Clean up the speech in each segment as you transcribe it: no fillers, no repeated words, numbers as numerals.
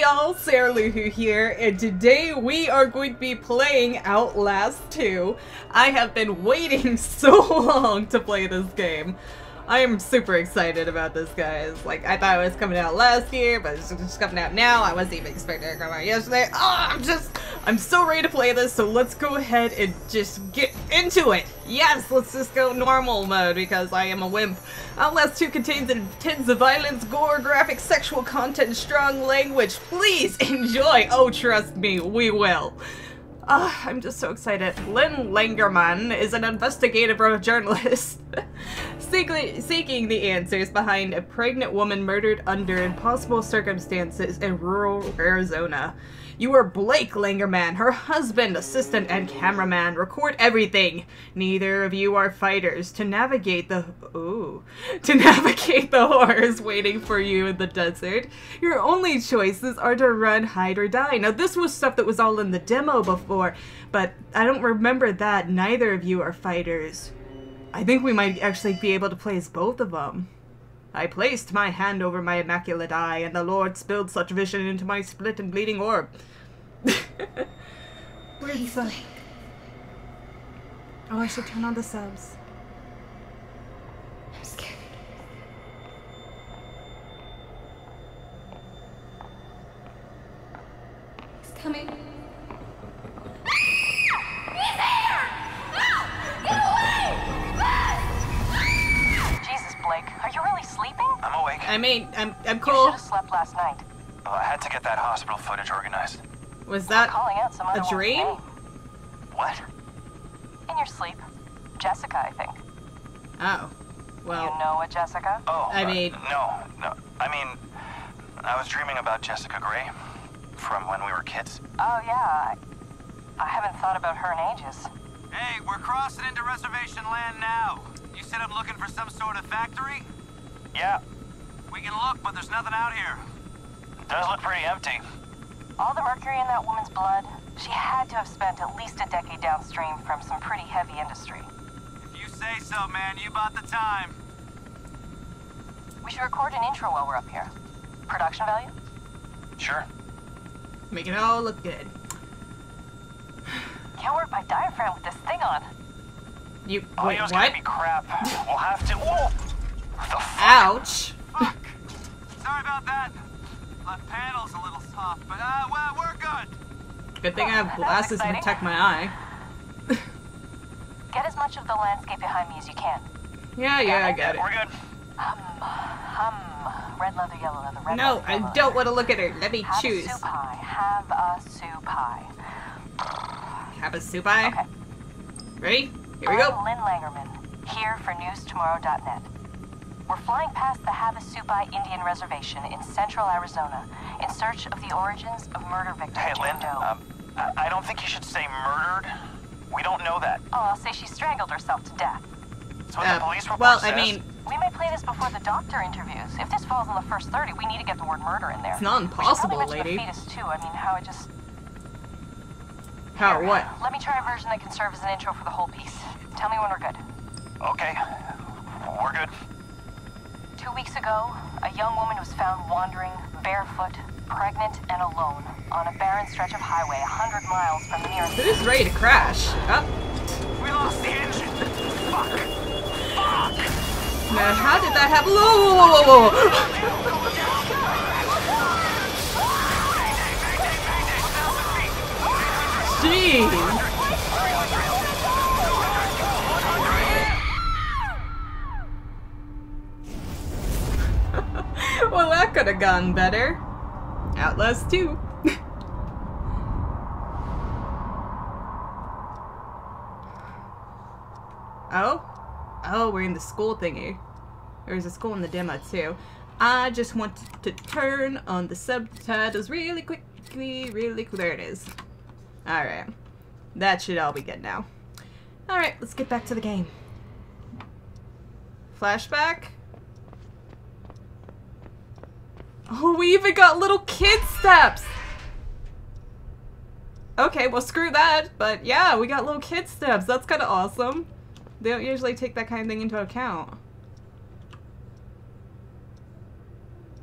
y'all, Sarah Luhu here, and today we are going to be playing Outlast 2. I have been waiting so long to play this game. I am super excited about this, guys. Like, I thought it was coming out last year, but it's just coming out now. I wasn't even expecting it to come out yesterday. Oh, I'm so ready to play this, so let's go ahead and just get into it. Yes, let's just go normal mode, because I am a wimp. Outlast 2 contains intense violence, gore, graphic, sexual content, strong language. Please enjoy. Oh, trust me, we will. I'm just so excited. Lynn Langermann is an investigative journalist seeking the answers behind a pregnant woman murdered under impossible circumstances in rural Arizona. You are Blake Langermann, her husband, assistant, and cameraman. Record everything. Neither of you are fighters. To navigate the horrors waiting for you in the desert, your only choices are to run, hide, or die. Now, this was stuff that was all in the demo before, but I don't remember that. Neither of you are fighters. I think we might actually be able to place both of them. I placed my hand over my immaculate eye, and the Lord spilled such vision into my split and bleeding orb. Where is that? Oh, I should turn on the subs. I'm scared. He's coming. He's here! No! Get away! Ah! Jesus, Blake, are you really sleeping? I'm awake. I mean, I'm cool. You should have slept last night. Well, I had to get that hospital footage organized. Was that a dream? What? In your sleep. Jessica, I think. Oh. Well. You know a Jessica? Oh, I mean... No. I mean, I was dreaming about Jessica Gray from when we were kids. Oh, yeah. I haven't thought about her in ages. Hey, we're crossing into reservation land now. You said I'm looking for some sort of factory? Yeah. We can look, but there's nothing out here. It does look pretty empty. All the mercury in that woman's blood, she had to have spent at least a decade downstream from some pretty heavy industry. If you say so, man, you bought the time. We should record an intro while we're up here. Production value? Sure. Make it all look good. Can't work my diaphragm with this thing on. You audio's gonna be crap. We'll have to. Whoa! What the fuck? Ouch! Fuck! Sorry about that. My panel's a little soft, but well, we're good. Good thing I have glasses to protect my eye. Get as much of the landscape behind me as you can. Yeah, I got it. We're good. Red leather, yellow leather, red leather. No, I don't want to look at her. Let me choose. Havasupai. Okay. Ready? Here we go. I'm Lynn Langermann, here for newstomorrow.net. We're flying past the Havasupai Indian Reservation in central Arizona in search of the origins of murder victim. Hey, Lynn, I don't think you should say murdered. We don't know that. Oh, I'll say she strangled herself to death. That's what the police report says. I mean... We may play this before the doctor interviews. If this falls in the first 30, we need to get the word murder in there. It's not impossible, lady. The fetus too. I mean, how it just... How or what? Let me try a version that can serve as an intro for the whole piece. Tell me when we're good. Okay. We're good. 2 weeks ago, a young woman was found wandering, barefoot, pregnant, and alone on a barren stretch of highway 100 miles from the nearest... This is ready to crash. Oh. We lost the engine. Fuck. Fuck. Now, how did that happen? Whoa. Jeez. Well, that could have gone better. Outlast 2. Oh, we're in the school thingy. There's a school in the demo too. I just want to turn on the subtitles really quickly, There it is. All right, that should all be good now. All right, let's get back to the game. Flashback. Oh, we even got little kid steps! Okay, well screw that, but yeah, we got little kid steps. That's kind of awesome. They don't usually take that kind of thing into account.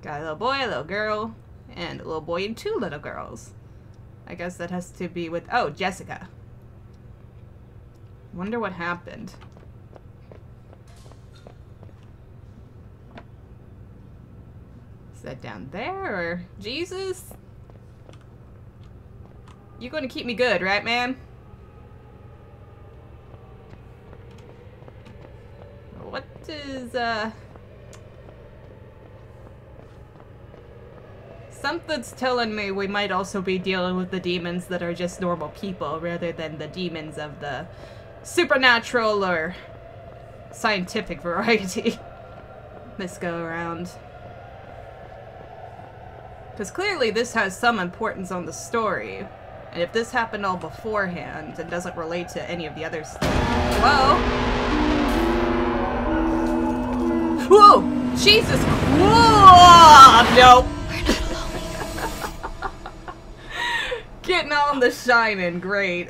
Got a little boy, a little girl, and a little boy and two little girls. I guess that has to be with, oh, Jessica. Wonder what happened. Is that down there, or Jesus? You're gonna keep me good, right, man? What is, something's telling me we might also be dealing with the demons that are just normal people rather than the demons of the supernatural or scientific variety this go around. Because clearly this has some importance on the story. And if this happened all beforehand, it doesn't relate to any of the other stuff. Whoa! Whoa! Jesus! Whoa! Nope! We're not alone. Getting on the shining, great.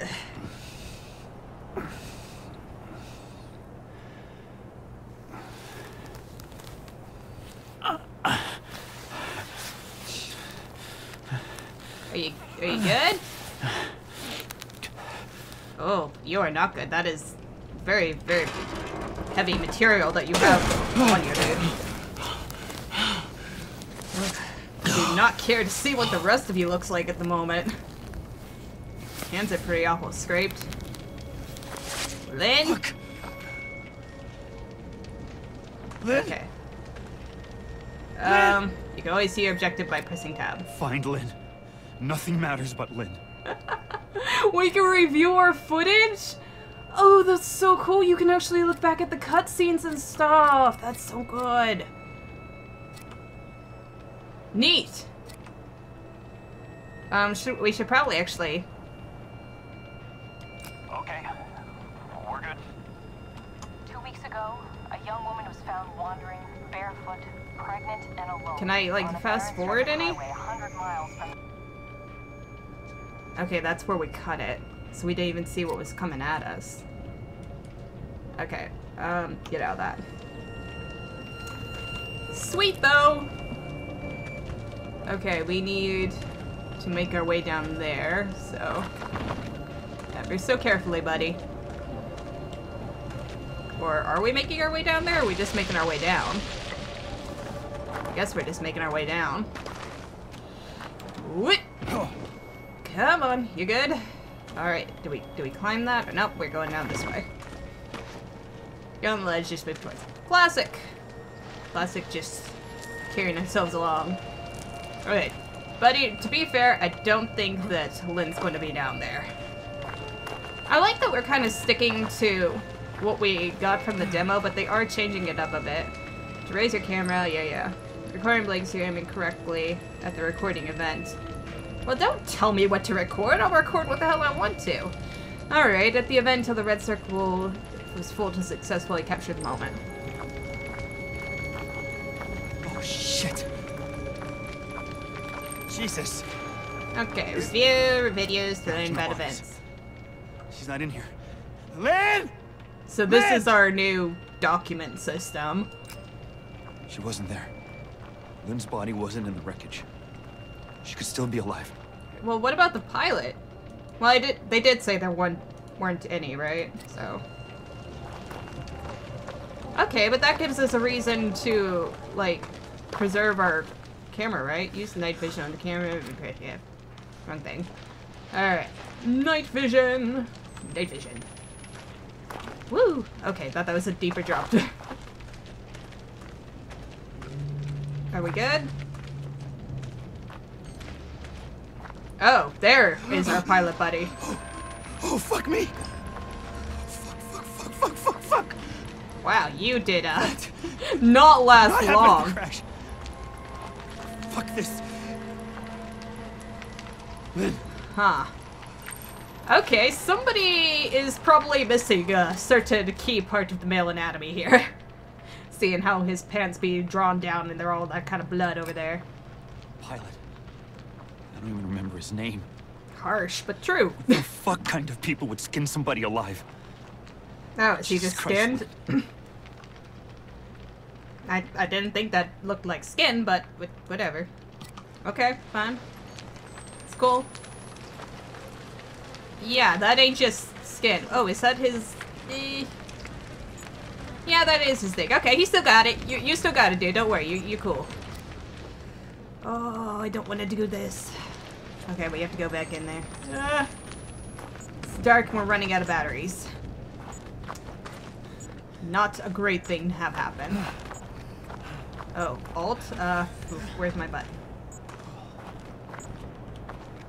Are you good? Oh, you are not good. That is very, very heavy material that you have on your dude. I do not care to see what the rest of you looks like at the moment. Hands are pretty awful scraped. Lynn? Look. Lynn? Okay. Lynn. You can always see your objective by pressing tab. Find Lynn. Nothing matters but Lynn. We can review our footage? Oh, that's so cool. You can actually look back at the cutscenes and stuff. That's so good. Neat. We should probably actually... Okay, we're good. 2 weeks ago, a young woman was found wandering, barefoot, pregnant, and alone. Can I, like, fast forward any? Okay, that's where we cut it. So we didn't even see what was coming at us. Okay, get out of that. Sweet, though! Okay, we need to make our way down there, so... Ever so carefully, buddy. Or are we making our way down there, or are we just making our way down? I guess we're just making our way down. What? Come on, you good? Alright, do we climb that? Or nope, we're going down this way. Go on the ledge, just move towards it. Classic! Classic just carrying ourselves along. Alright, buddy, to be fair, I don't think that Lynn's going to be down there. I like that we're kind of sticking to what we got from the demo, but they are changing it up a bit. To raise your camera, yeah. Recording Blake's aiming correctly at the recording event. Well, don't tell me what to record. I'll record what the hell I want to. Alright, at the event till the red circle was full to successfully capture the moment. Oh, shit. Jesus. Okay, review videos to learn about events. She's not in here. Lynn! So this is our new document system. She wasn't there. Lynn's body wasn't in the wreckage. She could still be alive. Well, what about the pilot? Well, they did say there weren't any, right? So... Okay, but that gives us a reason to, like, preserve our camera, right? Use the night vision on the camera. Yeah. Wrong thing. Alright. Night vision! Night vision. Woo! Okay, thought that was a deeper drop. Are we good? Oh, there is our pilot buddy. Oh, fuck me! Fuck! Wow, you did not last long. Crash. Fuck this. Lynn. Huh. Okay, somebody is probably missing a certain key part of the male anatomy here. Seeing how his pants be drawn down and they're all that kind of blood over there. Pilot. I don't even remember his name. Harsh, but true. What the fuck kind of people would skin somebody alive? Oh, she just skinned? I didn't think that looked like skin, but whatever. Okay, fine. It's cool. Yeah, that ain't just skin. Oh, is that his... Yeah, that is his thing. Okay, he still got it. You still got it, dude. Don't worry. You're cool. Oh, I don't want to do this. Okay, we have to go back in there. It's dark and we're running out of batteries. Not a great thing to have happen. Oh, alt? Where's my button?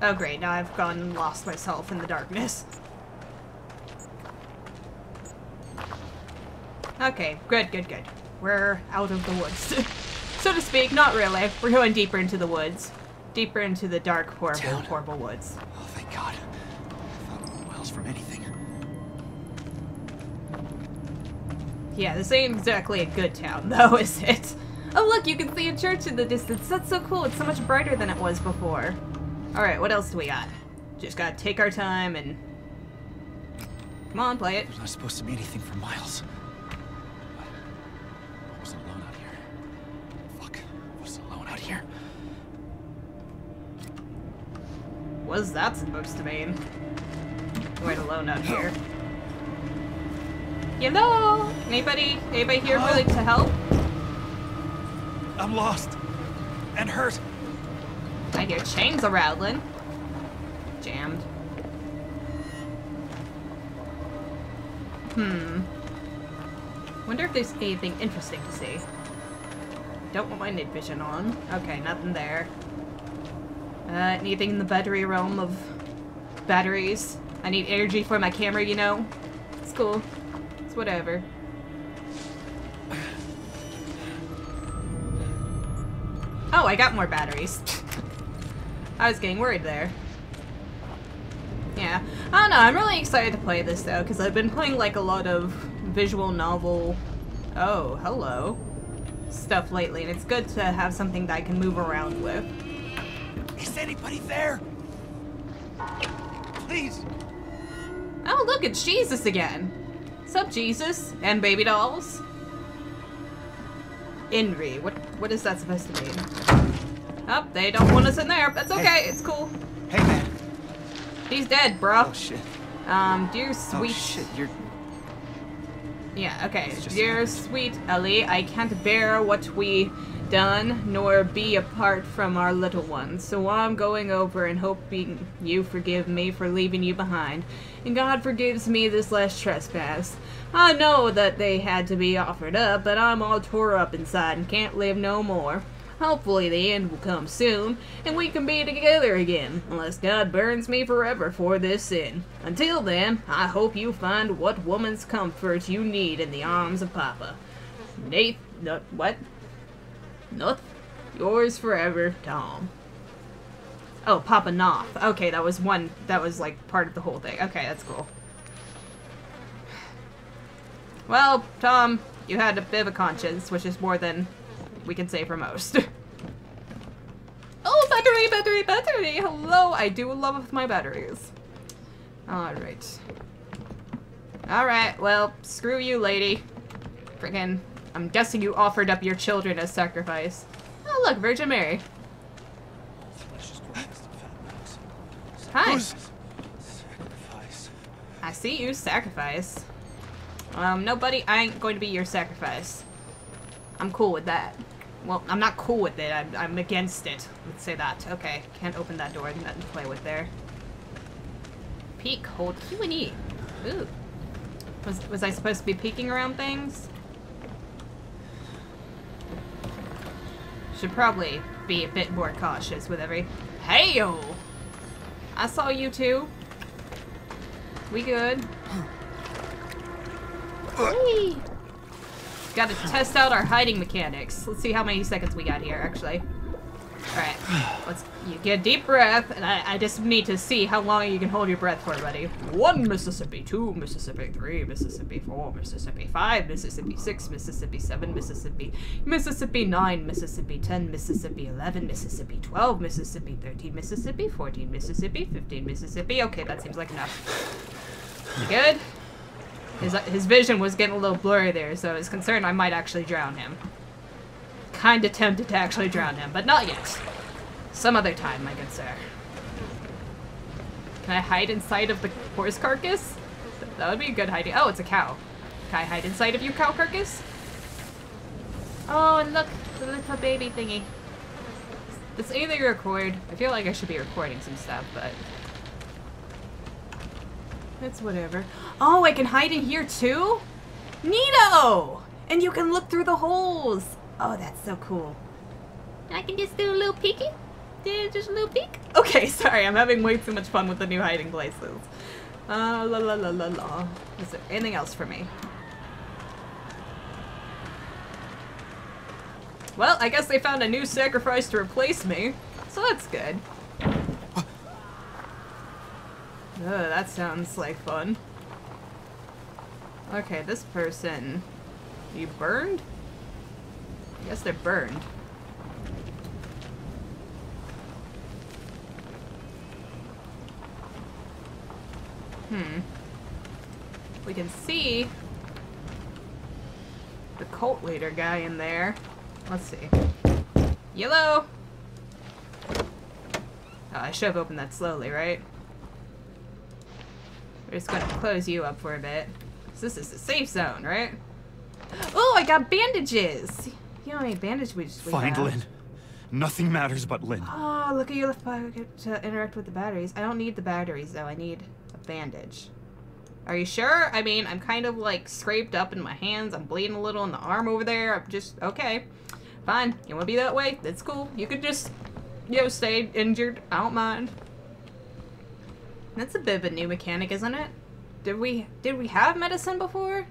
Oh, great. Now I've gone and lost myself in the darkness. Okay, good, good, good. We're out of the woods. So to speak, not really. We're going deeper into the woods. Deeper into the dark, horrible, horrible woods. Oh, thank God. I thought miles from anything. Yeah, this ain't exactly a good town, though, is it? Oh, look, you can see a church in the distance. That's so cool. It's so much brighter than it was before. Alright, what else do we got? Just gotta take our time and... Come on, play it. There's not supposed to be anything for miles. I wasn't alone out here. What is that supposed to mean? Right alone out here. Hello? Anybody here willing to help? I'm lost. And hurt. I hear chains a-rattling. Jammed. Wonder if there's anything interesting to see. Don't want my night vision on. Okay, nothing there. Anything in the battery realm of batteries? I need energy for my camera, you know? It's cool. It's whatever. Oh, I got more batteries. I was getting worried there. Yeah. I don't know, I'm really excited to play this though, because I've been playing like a lot of visual novel... Oh, hello. Stuff lately, and it's good to have something that I can move around with. Is anybody there? Please. Oh, look, it's Jesus again. Sup, Jesus and baby dolls. Inri, what is that supposed to mean? Oh, they don't want us in there. That's okay. Hey. It's cool. Hey, man. He's dead, bro. Oh shit. Dear sweet. Oh shit, you're. Yeah, okay. Dear sweet Ellie, I can't bear what we done, nor be apart from our little ones. So I'm going over and hoping you forgive me for leaving you behind. And God forgives me this last trespass. I know that they had to be offered up, but I'm all tore up inside and can't live no more. Hopefully the end will come soon, and we can be together again, unless God burns me forever for this sin. Until then, I hope you find what woman's comfort you need in the arms of Papa. Knoth? Yours forever, Tom. Oh, Papa Knoth. Okay, that was like part of the whole thing. Okay, that's cool. Well, Tom, you had a bit of a conscience, which is more than... we can say for most. Oh, battery! Hello! I do love my batteries. Alright. Alright, well, screw you, lady. Friggin', I'm guessing you offered up your children as sacrifice. Oh, look, Virgin Mary. Hi! Sacrifice. I see you, sacrifice. Nobody, I ain't going to be your sacrifice. I'm cool with that. Well, I'm not cool with it. I'm against it. Let's say that. Okay, can't open that door. Nothing to play with there. Peek, hold Q and E. Ooh. Was I supposed to be peeking around things? Should probably be a bit more cautious with every. Hey-o! I saw you two. We good? Hey. Gotta test out our hiding mechanics. Let's see how many seconds we got here, actually. Alright. Let's you get a deep breath, and I just need to see how long you can hold your breath for, buddy. 1 Mississippi, 2 Mississippi, 3 Mississippi, 4 Mississippi, 5 Mississippi, 6 Mississippi, 7 Mississippi, Mississippi, 9 Mississippi, 10 Mississippi, 11 Mississippi, 12 Mississippi, 13 Mississippi, 14 Mississippi, 15 Mississippi. Okay, that seems like enough. You good? His vision was getting a little blurry there, so I was concerned I might actually drown him. Kinda tempted to actually drown him, but not yet. Some other time, my good sir. Can I hide inside of the horse carcass? That would be a good hiding. Oh, it's a cow. Can I hide inside of your cow carcass? Oh, and look, the little baby thingy. It's anything record. I feel like I should be recording some stuff, but... it's whatever. Oh, I can hide in here too? Neato! And you can look through the holes! Oh, that's so cool. I can just do a little peeky? Just a little peek? Okay, sorry, I'm having way too much fun with the new hiding places. La la la la la. Is there anything else for me? Well, I guess they found a new sacrifice to replace me, so that's good. Oh, that sounds like fun. Okay, this person... you burned? I guess they're burned. Hmm. We can see the cult leader guy in there. Let's see. Yellow! Oh, I should have opened that slowly, right? We're just gonna close you up for a bit. This is the safe zone, right? Oh, I got bandages! You know how many bandages we just Find have? Lynn. Nothing matters but Lynn. Oh, look at your left pocket to interact with the batteries. I don't need the batteries, though. I need a bandage. Are you sure? I mean, I'm kind of, like, scraped up in my hands. I'm bleeding a little in the arm over there. I'm just... okay. Fine. You want to be that way? That's cool. You could just, you know, stay injured. I don't mind. That's a bit of a new mechanic, isn't it? Did we have medicine before?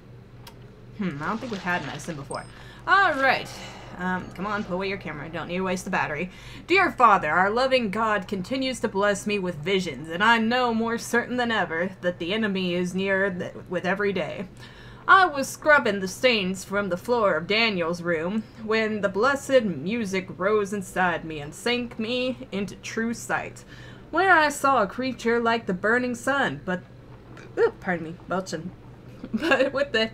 I don't think we had medicine before. Alright. Come on, pull away your camera. Don't need to waste the battery. Dear Father, our loving God continues to bless me with visions, and I know more certain than ever that the enemy is nearer with every day. I was scrubbing the stains from the floor of Daniel's room when the blessed music rose inside me and sank me into true sight, where I saw a creature like the burning sun, but... ooh, pardon me, belching. But with the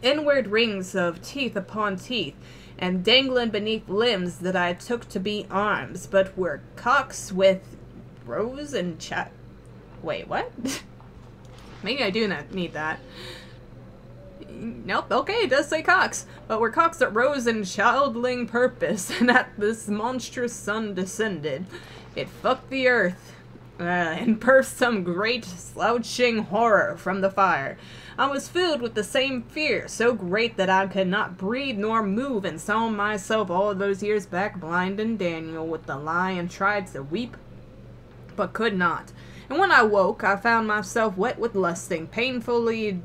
inward rings of teeth upon teeth, and dangling beneath limbs that I took to be arms, but were cocks with rose and chat. Wait, what? Maybe I do not need that. Nope, okay, it does say cocks, but were cocks that rose in childling purpose, and at this monstrous sun descended. It fucked the earth, and birthed some great slouching horror from the fire. I was filled with the same fear, so great that I could not breathe nor move, and saw myself all those years back blind in Daniel with the lie, and tried to weep, but could not. And when I woke, I found myself wet with lusting, painfully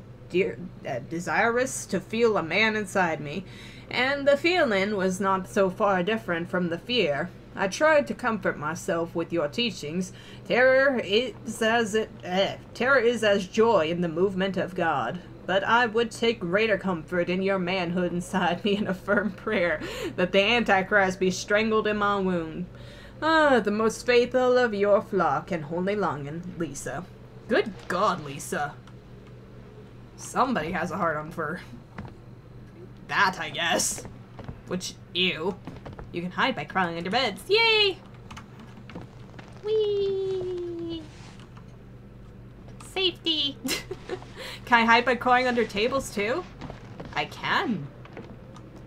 desirous to feel a man inside me, and the feeling was not so far different from the fear. I tried to comfort myself with your teachings. Terror is as joy in the movement of God. But I would take greater comfort in your manhood inside me, in a firm prayer that the Antichrist be strangled in my womb. Ah, the most faithful of your flock and holy longing, Lisa. Good God, Lisa. Somebody has a hard on for that, I guess. Which, ew. You can hide by crawling under beds. Yay! Whee! Safety! Can I hide by crawling under tables too? I can.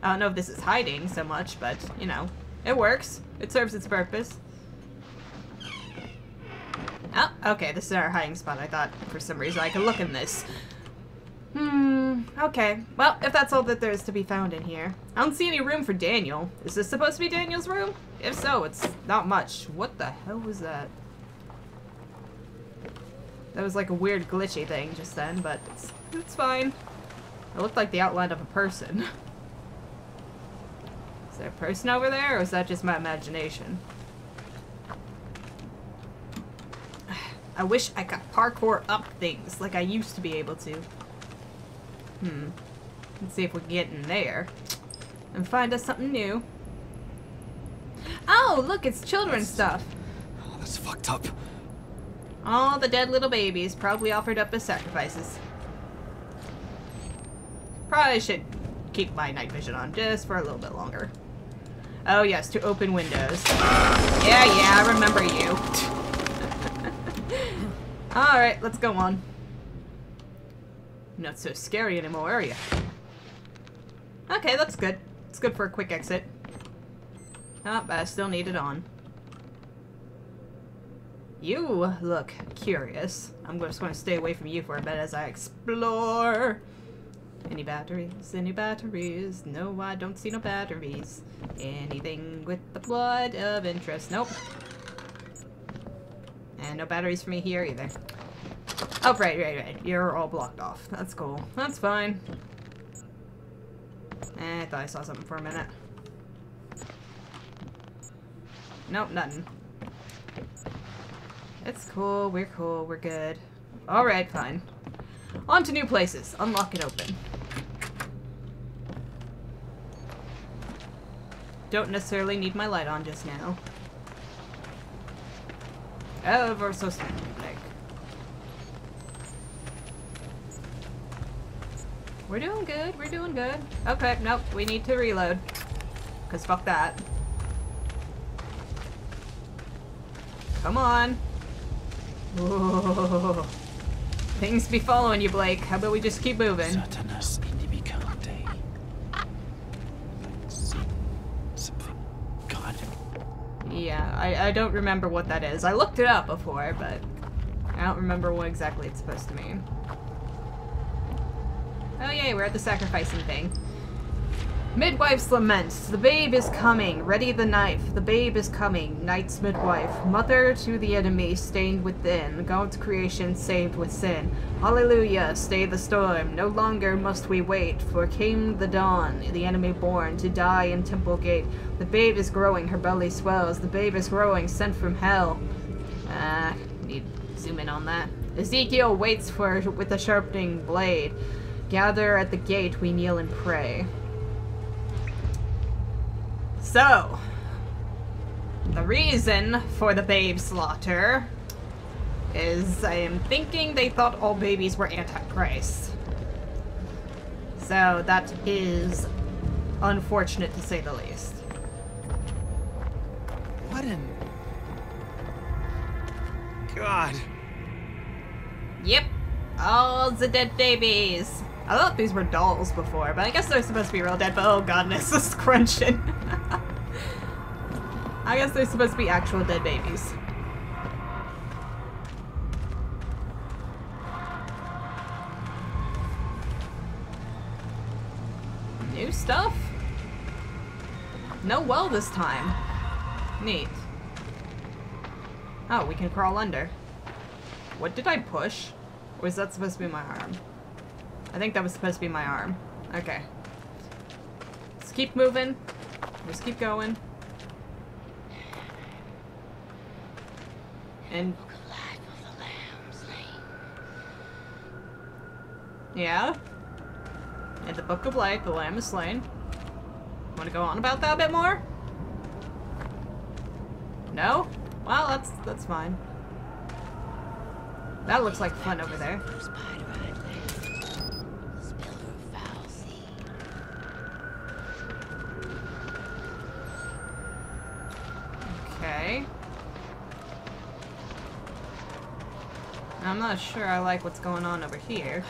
I don't know if this is hiding so much, but, you know, it works. It serves its purpose. Oh, okay, this is our hiding spot. I thought for some reason I could look in this. Okay. Well, if that's all that there is to be found in here. I don't see any room for Daniel. Is this supposed to be Daniel's room? If so, it's not much. What the hell was that? That was like a weird glitchy thing just then, but it's fine. It looked like the outline of a person. Is there a person over there, or is that just my imagination? I wish I could parkour up things like I used to be able to. Let's see if we can get in there and find us something new. Oh, look, it's children's stuff. Oh, that's fucked up. All the dead little babies probably offered up as sacrifices. Probably should keep my night vision on just for a little bit longer. Oh, yes, to open windows. Yeah, yeah, I remember you. Alright, let's go on. Not so scary anymore, are you? Okay, that's good. It's good for a quick exit. Oh, but I still need it on. You look curious. I'm just going to stay away from you for a bit as I explore. Any batteries? Any batteries? No, I don't see no batteries. Anything with the blood of interest? Nope. And no batteries for me here either. Oh, right. You're all blocked off. That's cool. That's fine. I thought I saw something for a minute. Nope, nothing. It's cool. We're cool. We're good. Alright, fine. On to new places. Unlock and open. Don't necessarily need my light on just now. Oh, we're so small. We're doing good. We're doing good. Okay, nope. We need to reload. Because fuck that. Come on. Whoa. Things be following you, Blake. How about we just keep moving? Yeah, I don't remember what that is. I looked it up before, but I don't remember what exactly it's supposed to mean. Oh yay, we're at the sacrificing thing. Midwife's laments. The babe is coming. Ready the knife. The babe is coming. Knight's midwife. Mother to the enemy, stained within. God's creation saved with sin. Hallelujah, stay the storm. No longer must we wait, for came the dawn, the enemy born, to die in Temple Gate. The babe is growing, her belly swells. The babe is growing, sent from hell. Need to zoom in on that. Ezekiel waits for with a sharpening blade. Gather at the gate, we kneel and pray. So, the reason for the babe slaughter is I am thinking they thought all babies were Antichrist. So that is unfortunate to say the least. What in... God. Yep, all the dead babies. I thought these were dolls before, but I guess they're supposed to be real dead, but oh goodness, this is crunching. I guess they're supposed to be actual dead babies. New stuff? No well this time. Neat. Oh, we can crawl under. What did I push? Or is that supposed to be my arm? I think that was supposed to be my arm. Okay. Let's keep moving. Just keep going. And... yeah. In the Book of Life, the Lamb is slain. Want to go on about that a bit more? No? Well, that's fine. That looks like fun over there. Okay. I'm not sure I like what's going on over here.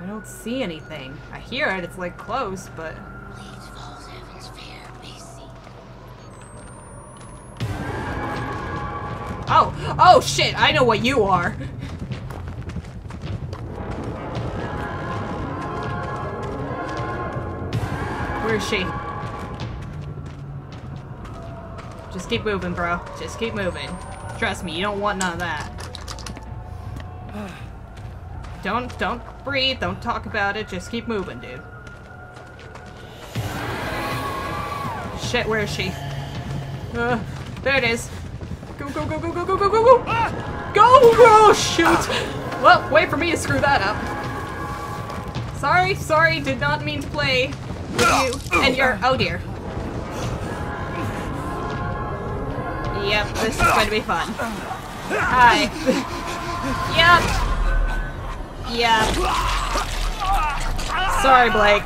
I don't see anything. I hear it, it's like close, but... oh! Oh shit! I know what you are! Where is she? Just keep moving, bro. Just keep moving. Trust me, you don't want none of that. Don't breathe, don't talk about it, just keep moving, dude. Shit, where is she? There it is. Go! Go! Oh, shoot! Well, wait for me to screw that up. Sorry, did not mean to play with you and your- oh dear. Yep, this is going to be fun. Hi. Yep. Yeah. Sorry, Blake.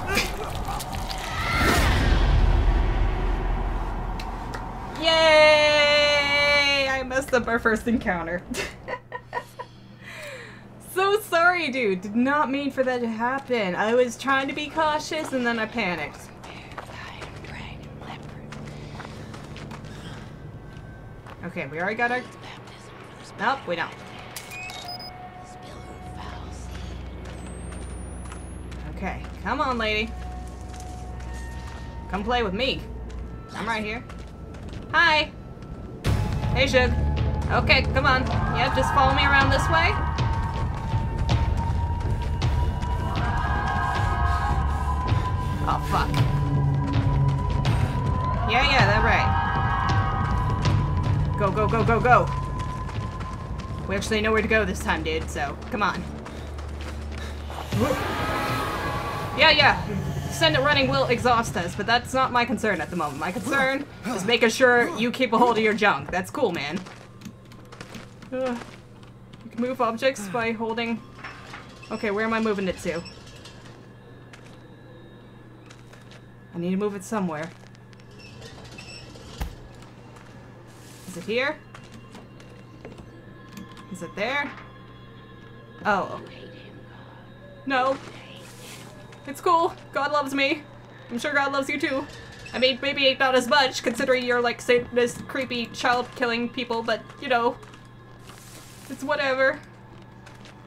Yay! I messed up our first encounter. So sorry, dude. Did not mean for that to happen. I was trying to be cautious and then I panicked. Okay, we already got our... Nope, we don't. Okay, come on, lady. Come play with me. I'm right here. Hi. Hey, Shug. Okay, come on. Yep, just follow me around this way. Oh, fuck. Yeah, that's right. Go, go, go, go, go. We actually know where to go this time, dude, so come on. Yeah. Send it running will exhaust us, but that's not my concern at the moment. My concern is making sure you keep a hold of your junk. That's cool, man. You can move objects by holding... Okay, where am I moving it to? I need to move it somewhere. Is it here? Is it there? Oh. No. It's cool. God loves me. I'm sure God loves you too. I mean, maybe not as much, considering you're like this creepy child-killing people, but you know. It's whatever.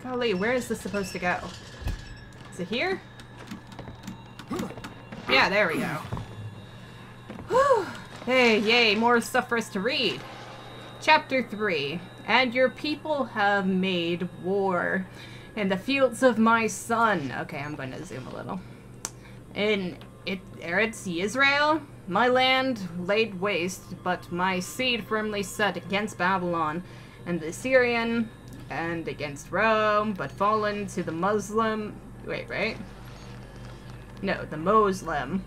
Golly, where is this supposed to go? Is it here? Yeah, there we go. Whew. Hey, yay, more stuff for us to read. Chapter 3. And your people have made war in the fields of my son. Okay, I'm going to zoom a little. In Eretz Yisrael, my land laid waste, but my seed firmly set against Babylon and the Syrian and against Rome, but fallen to the Muslim... Wait, right? No, the Moslem,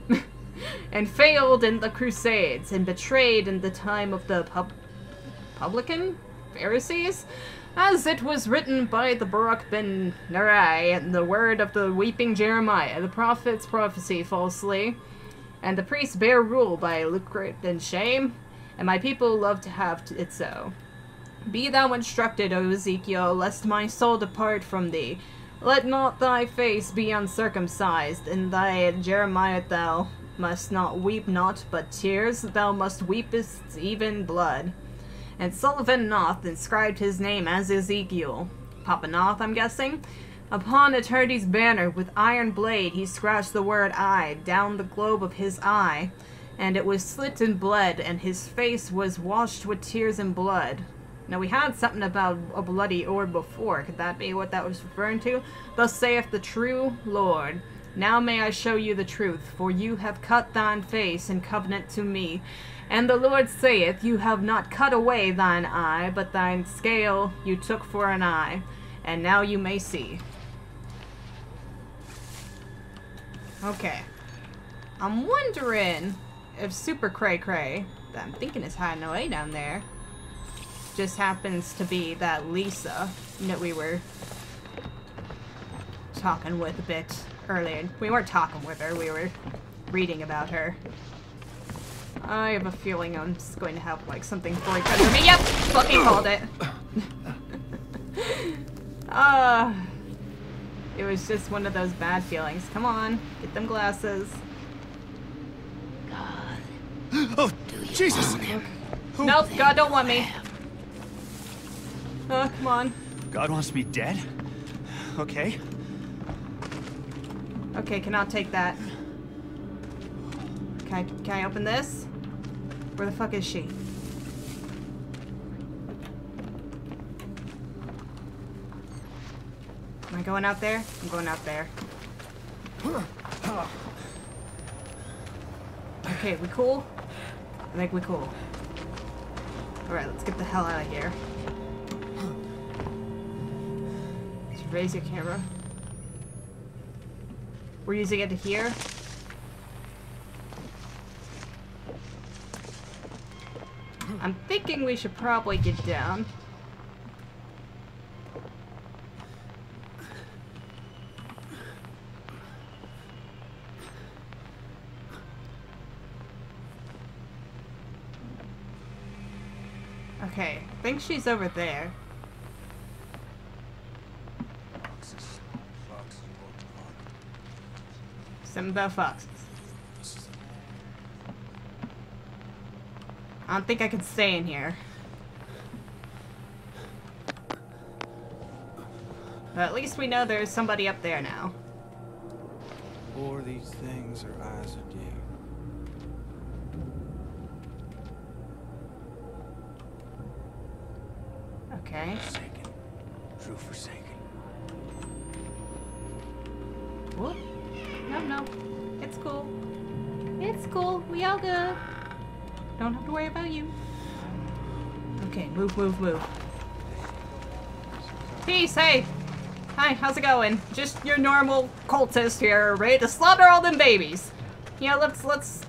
and failed in the Crusades, and betrayed in the time of the publican? Pharisees? As it was written by the Baruch ben Nerai, and the word of the weeping Jeremiah, the prophets prophesy falsely, and the priests bear rule by lucre and shame, and my people love to have it so. Be thou instructed, O Ezekiel, lest my soul depart from thee. Let not thy face be uncircumcised, and thy Jeremiah thou must not weep not, but tears thou must weepest even blood. And Sullivan Knoth inscribed his name as Ezekiel, Papa Knoth, I'm guessing. Upon eternity's banner with iron blade he scratched the word "I" down the globe of his eye, and it was slit and bled, and his face was washed with tears and blood. Now, we had something about a bloody orb before. Could that be what that was referring to? Thus saith the true Lord. Now may I show you the truth, for you have cut thine face in covenant to me. And the Lord saith, you have not cut away thine eye, but thine scale you took for an eye. And now you may see. Okay. I'm wondering if Super Cray Cray, that I'm thinking is hiding away down there, just happens to be that Lisa that we were talking with a bit earlier. We weren't talking with her, we were reading about her. I have a feeling I'm just going to have like something break under me. Yep! Fucking called it. It was just one of those bad feelings. Come on, get them glasses. God. Oh, Jesus! Okay. Nope, God don't want me. Oh, come on. God wants me dead? Okay. Okay, cannot take that. Can I open this? Where the fuck is she? Am I going out there? I'm going out there. Okay, we cool? I think we cool. Alright, let's get the hell out of here. Raise your camera. We're using it to hear. I'm thinking we should probably get down. Okay, I think she's over there. Some of the foxes. I don't think I can stay in here. But at least we know there's somebody up there now. Or these things are eyes of you. Okay. Forsaken. True forsaken. Whoop. No. It's cool. It's cool. We all good. Don't have to worry about you. Okay, move. Peace, hey! Hi, how's it going? Just your normal cultist here, ready to slaughter all them babies. Yeah, let's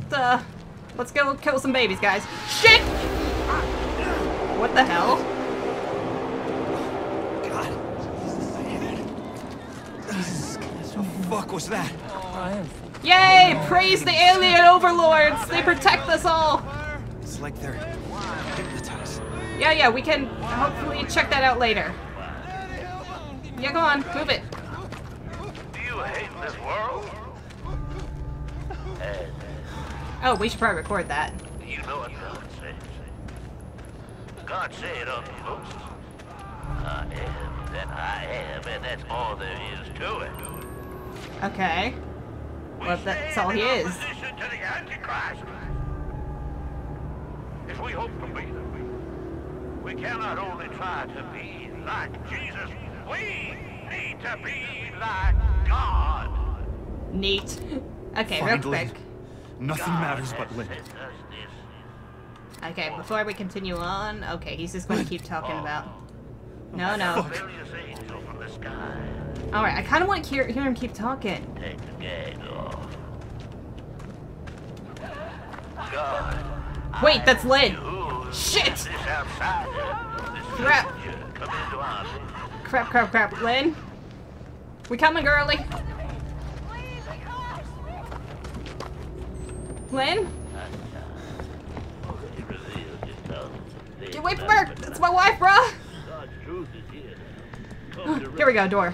go kill some babies, guys. Shit! What the hell? What the fuck was that? Yay! Praise the alien overlords! They protect us all! It's like they're hypnotized. Yeah, we can hopefully check that out later. Yeah, go on. Move it. Do you hate this world? Oh, we should probably record that. You know what God says. God said unto Moses, I am that I am, and that's all there is to it. Okay. Well, if that's all he is. If we hope to be that we cannot only try to be like Jesus, we need to be like God. Neat. Okay, real quick. Nothing matters but Lynn. Okay, before we continue on, okay, he's just going to keep talking about. No. Alright, I kind of want to hear him keep talking. Take the gag off. God, wait, that's Lynn! Shit! Crap. Crap, Lynn. We coming, girly. Lynn? Get away from her! That's my wife, bruh! Here we go, door.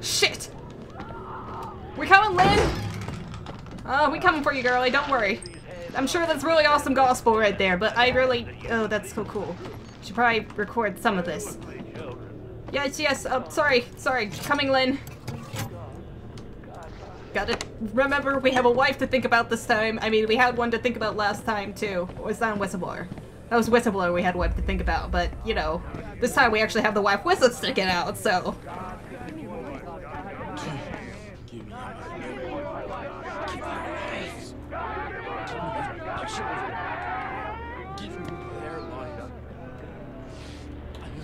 Shit! We're coming, Lynn! Oh, we coming for you, girlie, don't worry. I'm sure that's really awesome gospel right there, but I really... Oh, that's so cool. Should probably record some of this. Yes, sorry. Coming, Lynn. Gotta remember we have a wife to think about this time. I mean, we had one to think about last time, too. It was on Whistleblower. That was Whistleblower we had one to think about, but, you know, this time we actually have the wife whistle sticking out, so...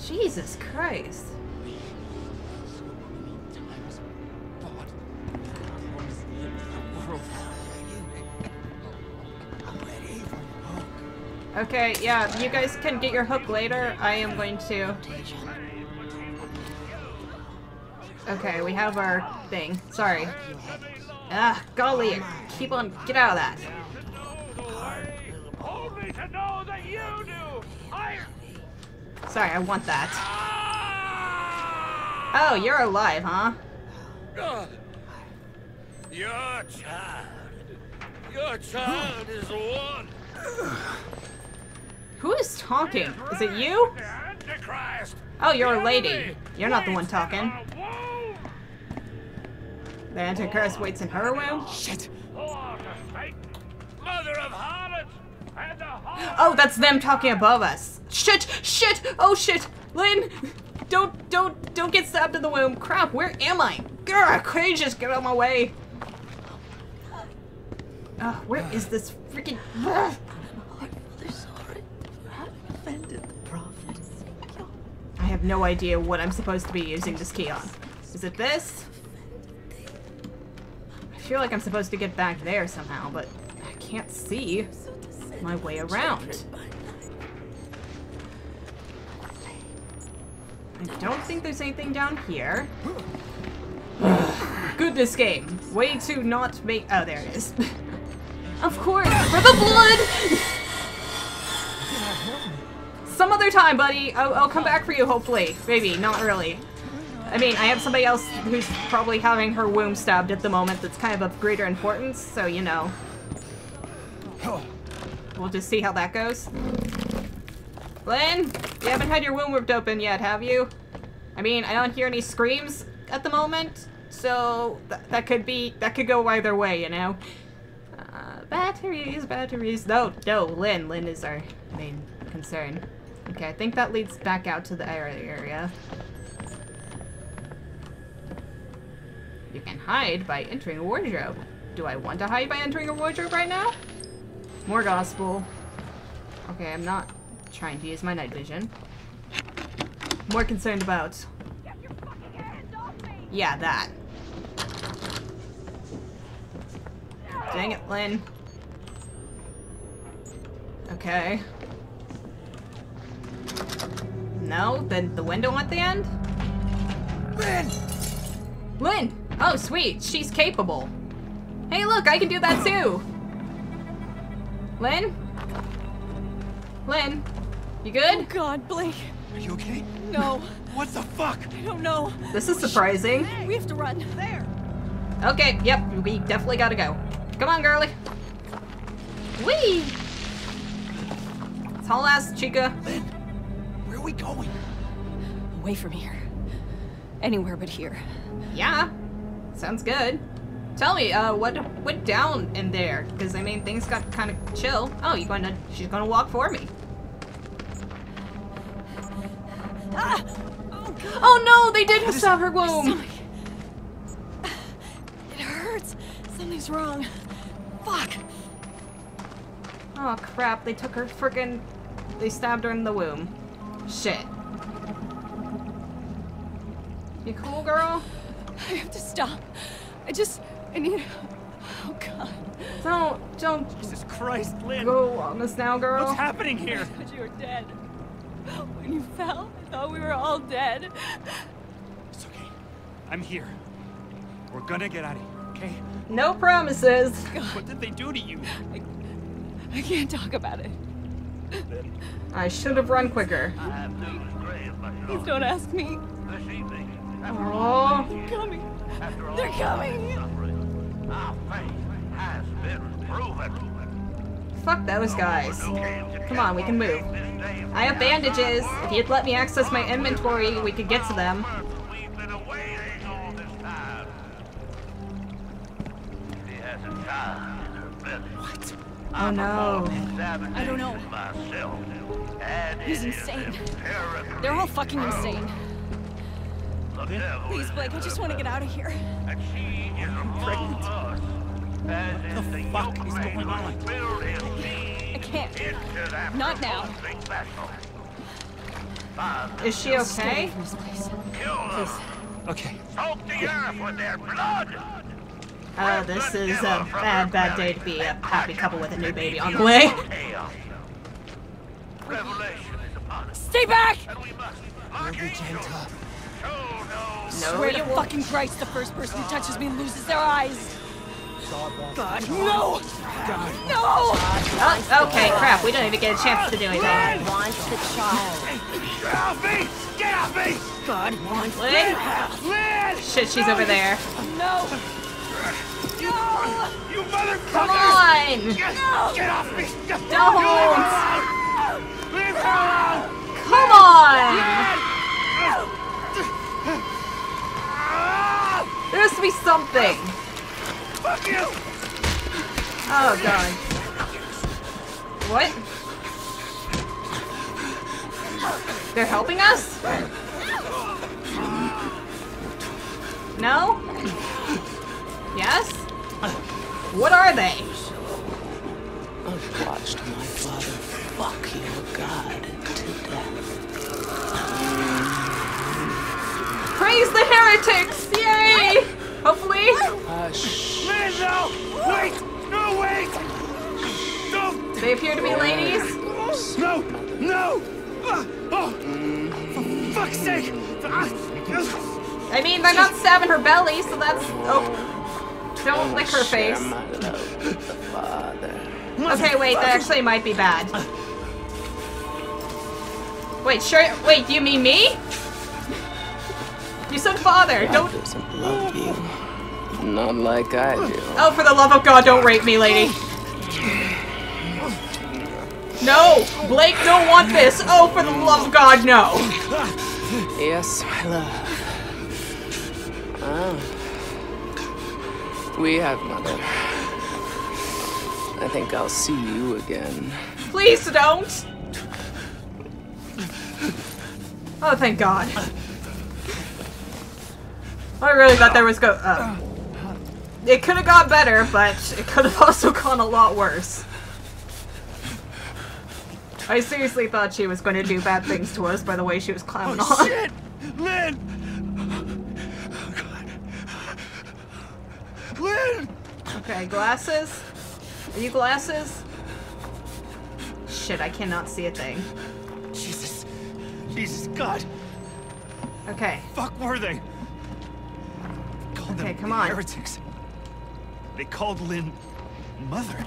Jesus Christ. Okay, yeah, you guys can get your hook later. I am going to... Okay, we have our thing. Sorry. Ah, golly, keep on... Get out of that. Only to know that you do. Sorry, I want that. Oh, you're alive, huh? Your child is the one. Who is talking? Is it you? Oh, you're a lady. You're not the one talking. The Antichrist waits in her womb? Shit. Oh, that's them talking above us. Shit! Oh shit! Lynn! Don't get stabbed in the womb. Crap, where am I? Grr, Craig, just get out of my way. Where is this freaking... I have no idea what I'm supposed to be using this key on. Is it this? I feel like I'm supposed to get back there somehow, but I can't see my way around. I don't think there's anything down here. Goodness game. Way to not make... Oh, there it is. Of course, for the blood! Some other time, buddy. I'll come back for you, hopefully. Maybe, not really. I mean, I have somebody else who's probably having her womb stabbed at the moment that's kind of of greater importance, so you know. We'll just see how that goes. Lynn, you haven't had your womb ripped open yet, have you? I mean, I don't hear any screams at the moment, so that could go either way, you know? Batteries. No, Lynn. Lynn is our main concern. Okay, I think that leads back out to the area. You can hide by entering a wardrobe. Do I want to hide by entering a wardrobe right now? More gospel. Okay, I'm not trying to use my night vision. More concerned about... Get your fucking hands off me! Yeah, that. Dang it, Lynn. Okay. No? Then the window at the end? Lynn! Lynn! Oh, sweet. She's capable. Hey, look, I can do that too! Lynn? Lynn? You good? Oh God, Blake. Are you okay? No. What the fuck? I don't know. This is surprising. We have to run. There. Okay, yep. We definitely gotta go. Come on, girly. Whee! It's whole ass, chica. Lynn, where are we going? Away from here. Anywhere but here. Yeah. Sounds good. Tell me, what went down in there? Because, I mean, things got kind of chill. Oh, she's gonna walk for me. Ah! Oh, God. Oh, no! They did stab her womb! It hurts. Something's wrong. Fuck. Oh, crap. They took her frickin'... They stabbed her in the womb. Shit. You cool, girl? I have to stop. I need... Oh, God. Don't... Jesus Christ, Lynn. Go on us now, girl. What's happening here? I thought you were dead. When you fell, I thought we were all dead. It's okay. I'm here. We're gonna get out of here, okay? No promises. God. What did they do to you? I can't talk about it. I should have run quicker. Please don't ask me. Oh, they're coming. They're coming! Our faith has been proven. Fuck those guys. Come on, we can move. I have bandages. If you'd let me access my inventory, we could get to them. What? Oh no. I don't know. He's insane. They're all fucking insane. Please, Blake, I just want to get out of here. I'm pregnant. What the fuck is going on? I can't. Not now. Is she okay? Please. Okay. This is a bad day to be a happy couple with a new baby on the way. Stay back! We'll be gentle. No, swear to fucking Christ, the first person who touches me loses their eyes. God, no! God. No! Oh, okay, crap. We don't even get a chance to do anything. God wants the child. Get off me! Get off me! God wants Lynn! Shit, she's over there. No! No! You motherfucker! Come on! No. Get off me! Don't! Leave her alone! Come on! Lynn. There has to be something. Fuck you! Oh god. What? They're helping us? No? Yes? What are they? I've watched my father fuck your god to death. Praise the heretics! Yay! Hopefully. Lynn, no! Wait! No, wait! No! They appear to be ladies. No! No! Oh! For fuck's sake! I mean, they're not stabbing her belly, so that's... Oh. Don't lick her face. Okay, wait, that actually might be bad. Wait, sure. Wait, you mean me? You said father. God doesn't love you. Not like I do. Oh, for the love of God, don't rape me, lady. No, Blake, don't want this. Oh, for the love of God, no. Yes, my love. Ah. We have nothing. I think I'll see you again. Please don't. Oh, thank God. I really thought there was it could have got better, but it could have also gone a lot worse. I seriously thought she was going to do bad things to us by the way she was climbing on. Shit! Lynn! Oh, God. Lynn! Okay, glasses? Are you glasses? Shit, I cannot see a thing. Jesus. Jesus, God. Okay. Fuck were they? Okay, come on. Heretics. They called Lynn mother.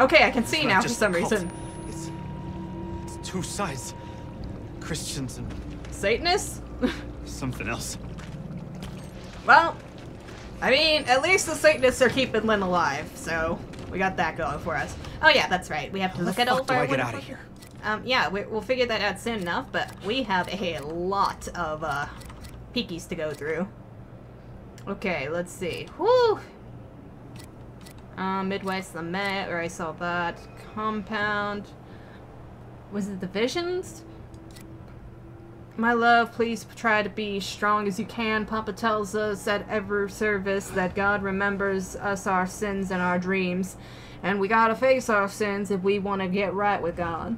Okay, I can see now for some reason. It's two sides. Christians and Satanists? Something else. Well, I mean, at least the Satanists are keeping Lynn alive, so we got that going for us. Oh yeah, that's right. We have to look it over. How the fuck do I get out of here? Yeah, we'll figure that out soon enough, but we have a lot of peekies to go through. Okay, let's see. Whoo! Midwife's Lament, where I saw that. Compound. Was it the visions? My love, please try to be strong as you can. Papa tells us at every service that God remembers us our sins and our dreams. And we gotta face our sins if we want to get right with God.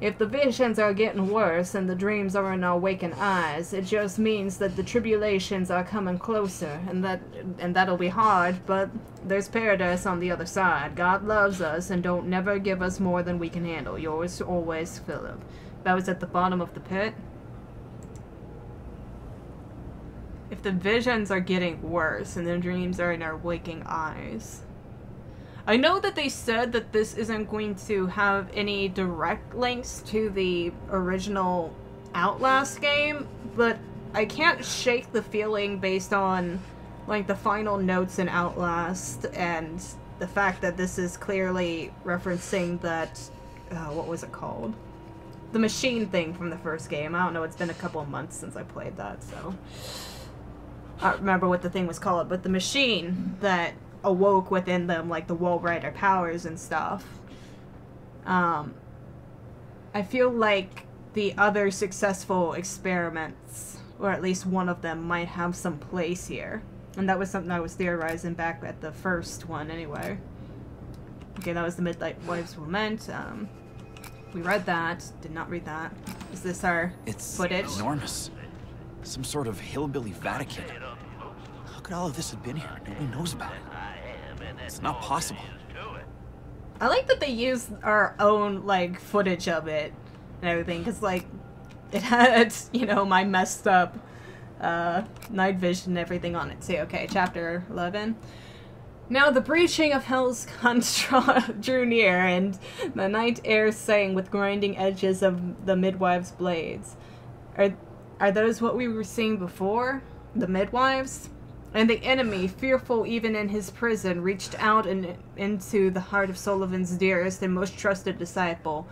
If the visions are getting worse and the dreams are in our waking eyes, it just means that the tribulations are coming closer, and that'll be hard, but there's paradise on the other side. God loves us and don't never give us more than we can handle. Yours always, Philip. That was at the bottom of the pit. If the visions are getting worse and the dreams are in our waking eyes. I know that they said that this isn't going to have any direct links to the original Outlast game, but I can't shake the feeling based on, like, the final notes in Outlast and the fact that this is clearly referencing that, what was it called? The machine thing from the first game. I don't know, it's been a couple of months since I played that, so I don't remember what the thing was called, but the machine that awoke within them, like the Walrider powers and stuff. I feel like the other successful experiments, or at least one of them, might have some place here. And that was something I was theorizing back at the first one, anyway. Okay, that was the Midwife's Lament. We read that. Did not read that. Is this our footage? It's enormous. Some sort of hillbilly Vatican. How could all of this have been here? Nobody knows about it. It's not possible. I like that they use our own, like, footage of it and everything, because, like, it had, you know, my messed up night vision and everything on it, too. Okay, chapter 11. Now the breaching of Hell's construct drew near, and the night air sang with grinding edges of the midwives' blades. Are those what we were seeing before? The midwives? And the enemy, fearful even in his prison, reached out and into the heart of Sullivan's dearest and most trusted disciple,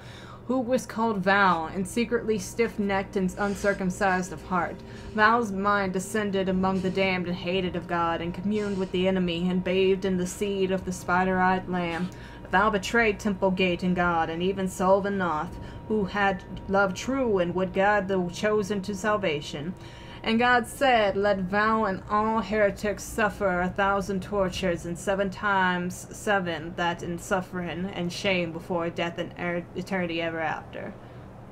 who was called Val, and secretly stiff-necked and uncircumcised of heart. Val's mind descended among the damned and hated of God, and communed with the enemy, and bathed in the seed of the spider-eyed lamb. Val betrayed Temple Gate and God, and even Sullivan Knoth, who had love true and would guide the chosen to salvation. And God said, let Val and all heretics suffer 1,000 tortures and 7 times 7 that in suffering and shame before death and eternity ever after.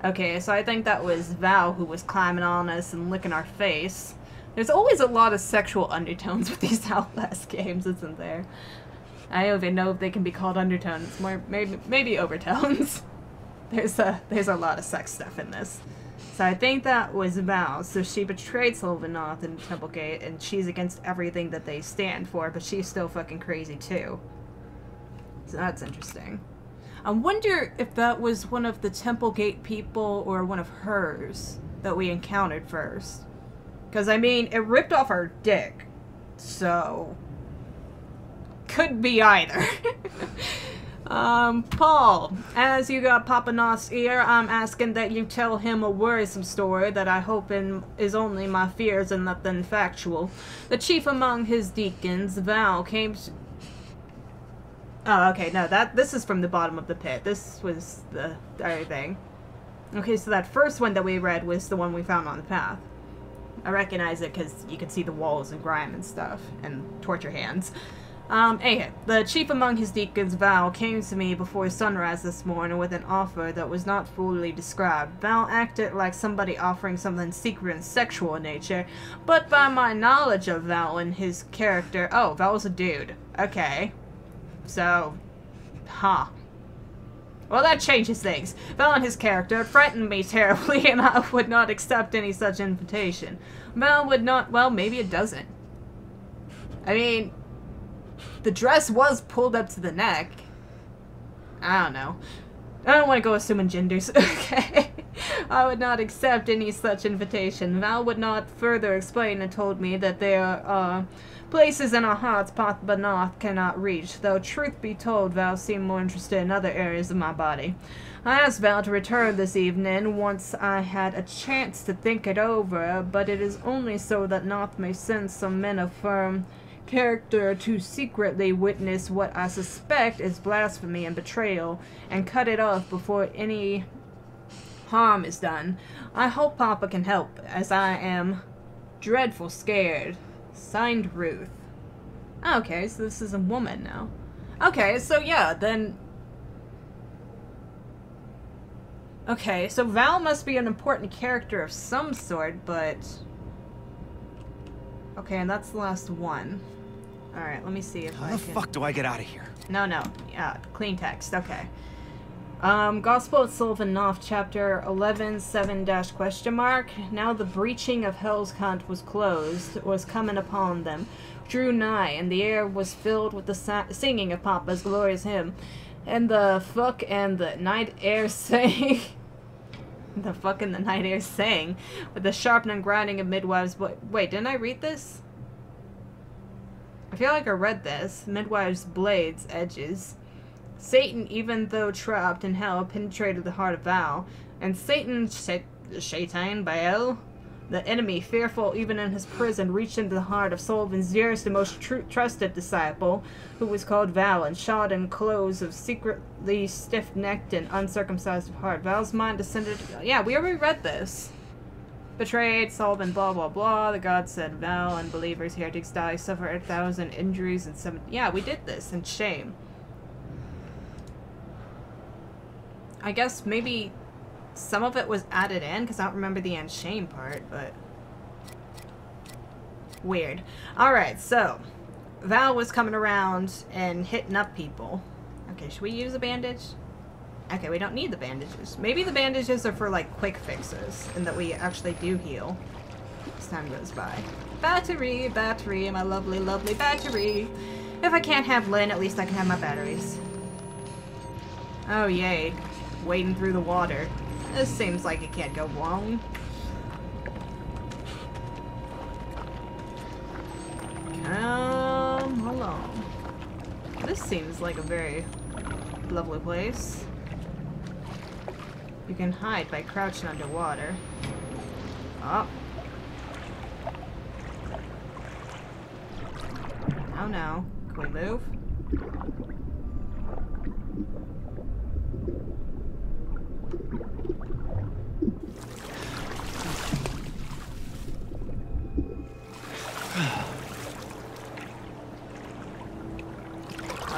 Okay, so I think that was Val who was climbing on us and licking our face. There's always a lot of sexual undertones with these Outlast games, isn't there? I don't even know if they can be called undertones. More, maybe overtones. There's a lot of sex stuff in this. So I think that was Val. So she betrayed Sullivan Knoth in Temple Gate, and she's against everything that they stand for, but she's still fucking crazy too. So that's interesting. I wonder if that was one of the Temple Gate people or one of hers that we encountered first. Because, I mean, it ripped off her dick. So... could be either. Paul, as you got Papa Knoth's ear, I'm asking that you tell him a worrisome story that I hope is only my fears and nothing factual. The chief among his deacons, Val, came to... Oh, okay, no, this is from the bottom of the pit. This was the other thing. Okay, so that first one that we read was the one we found on the path. I recognize it because you can see the walls and grime and stuff, and torture hands. Anyhow, the chief among his deacons, Val, came to me before sunrise this morning with an offer that was not fully described. Val acted like somebody offering something secret and sexual in nature, but by my knowledge of Val and his character... Oh, Val was a dude. Okay. So... huh. Well, that changes things. Val and his character frightened me terribly, and I would not accept any such invitation. Val would not... well, maybe it doesn't. I mean... the dress was pulled up to the neck. I don't know. I don't want to go assuming genders. Okay. I would not accept any such invitation. Val would not further explain and told me that there are places in our hearts Papa Knoth cannot reach, though truth be told, Val seemed more interested in other areas of my body. I asked Val to return this evening once I had a chance to think it over, but it is only so that Knoth may send some men of firm character to secretly witness what I suspect is blasphemy and betrayal and cut it off before any harm is done. I hope Papa can help, as I am dreadful scared. Signed, Ruth. Okay, so this is a woman now. Okay, so yeah, then... okay, so Val must be an important character of some sort, but... okay, and that's the last one. Alright, let me see if I can... how the fuck do I get out of here? No. Yeah, clean text. Okay. Gospel of Sullivan Knoth, chapter 11, 7-? Now the breaching of Hell's Hunt was closed, was coming upon them. Drew nigh, and the air was filled with the singing of Papa's glorious hymn. And the fuck and the night air sang... the fuck and the night air sang, with the sharpening and grinding of midwives' wait, didn't I read this? I feel like I read this. Midwives' blades, edges. Satan, even though trapped in hell, penetrated the heart of Val. And Satan, Shaitan, Baal, the enemy, fearful even in his prison, reached into the heart of Sullivan's dearest and most trusted disciple, who was called Val, and shod in clothes of secretly stiff-necked and uncircumcised of heart. Val's mind descended... yeah, we already read this. Betrayed, Sullivan, blah, blah, blah. The god said, Val, unbelievers, heretics die, suffer 1,000 injuries and some... yeah, we did this, and shame. I guess maybe... some of it was added in, because I don't remember the end shame part, but... weird. Alright, so... Val was coming around and hitting up people. Okay, should we use a bandage? Okay, we don't need the bandages. Maybe the bandages are for, like, quick fixes, and that we actually do heal as time goes by. Battery, battery, my lovely, lovely battery. If I can't have Lynn, at least I can have my batteries. Oh, yay. Wading through the water. This seems like it can't go wrong. Come along. This seems like a very lovely place. You can hide by crouching underwater. Oh. Oh no. Can we move?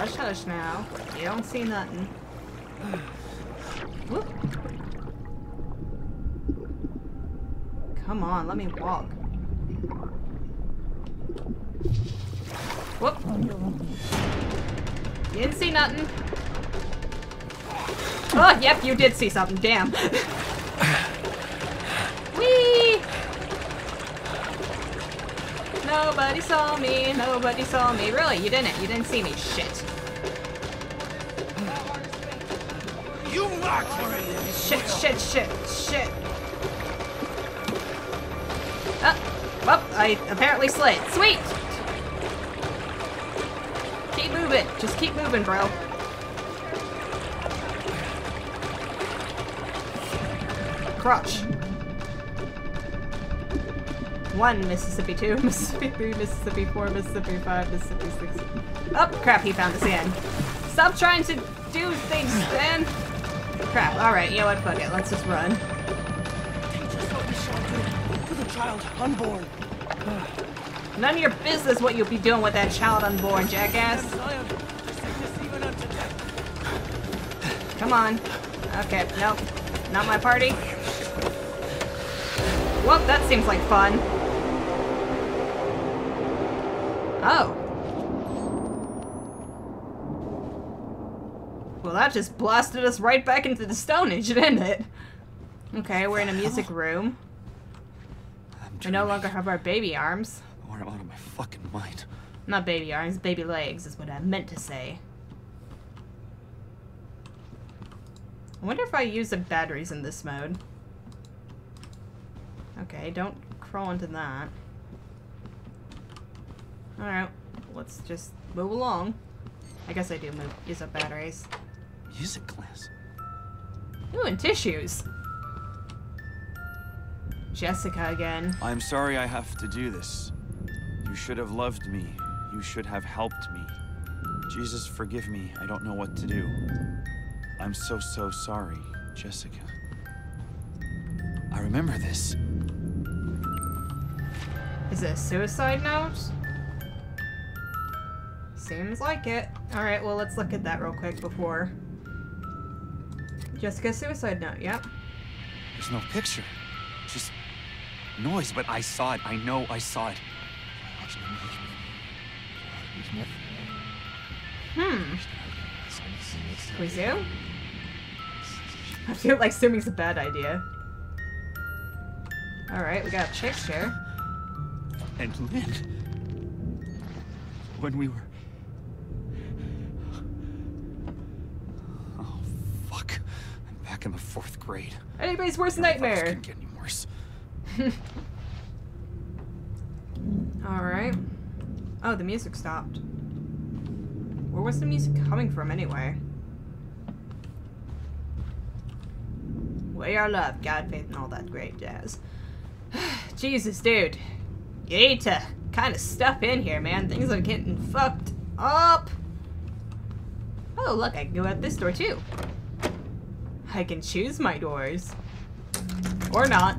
Hush hush now. You don't see nothing. Whoop. Come on, let me walk. Whoop. You didn't see nothing. Oh, yep, you did see something. Damn. Whee! Nobody saw me. Nobody saw me. Really, you didn't. You didn't see me. Shit. You knocked her in. Shit. Oh, well, I apparently slid. Sweet! Keep moving. Just keep moving, bro. Crotch. 1, Mississippi 2, Mississippi 3, Mississippi 4, Mississippi 5, Mississippi 6. Oh, crap, he found the sand. Stop trying to do things, man. Crap, alright, you know what, fuck it, let's just run. Just what we shall do to the child unborn. None of your business what you'll be doing with that child unborn, jackass. Come on. Okay, nope. Not my party. Well, that seems like fun. Oh. Well, that just blasted us right back into the Stone Age, didn't it? Okay, we're in a music room. We no longer have our baby arms. I'm out of my fucking mind. Not baby arms, baby legs is what I meant to say. I wonder if I use the batteries in this mode. Okay, don't crawl into that. Alright, let's just move along. I guess I do use up batteries. Music class. Ooh, and tissues. Jessica again. I'm sorry I have to do this. You should have loved me. You should have helped me. Jesus, forgive me. I don't know what to do. I'm so sorry, Jessica. I remember this. Is it a suicide note? Seems like it. Alright, well, let's look at that real quick before. Jessica's suicide note, yep. There's no picture. Just noise, but I saw it. I know I saw it. Can we zoom? I feel like zooming's a bad idea. Alright, we got a picture. And Lynn. When we were... Oh, fuck. I'm back in the 4th grade. Anybody's worst nightmare. It couldn't get any worse. Alright. Oh, the music stopped. Where was the music coming from anyway? We are loved, God, faith, and all that great jazz. Jesus, dude. You need to kind of stuff in here, man. Things are getting fucked up. Oh, look, I can go out this door, too. I can choose my doors. Or not.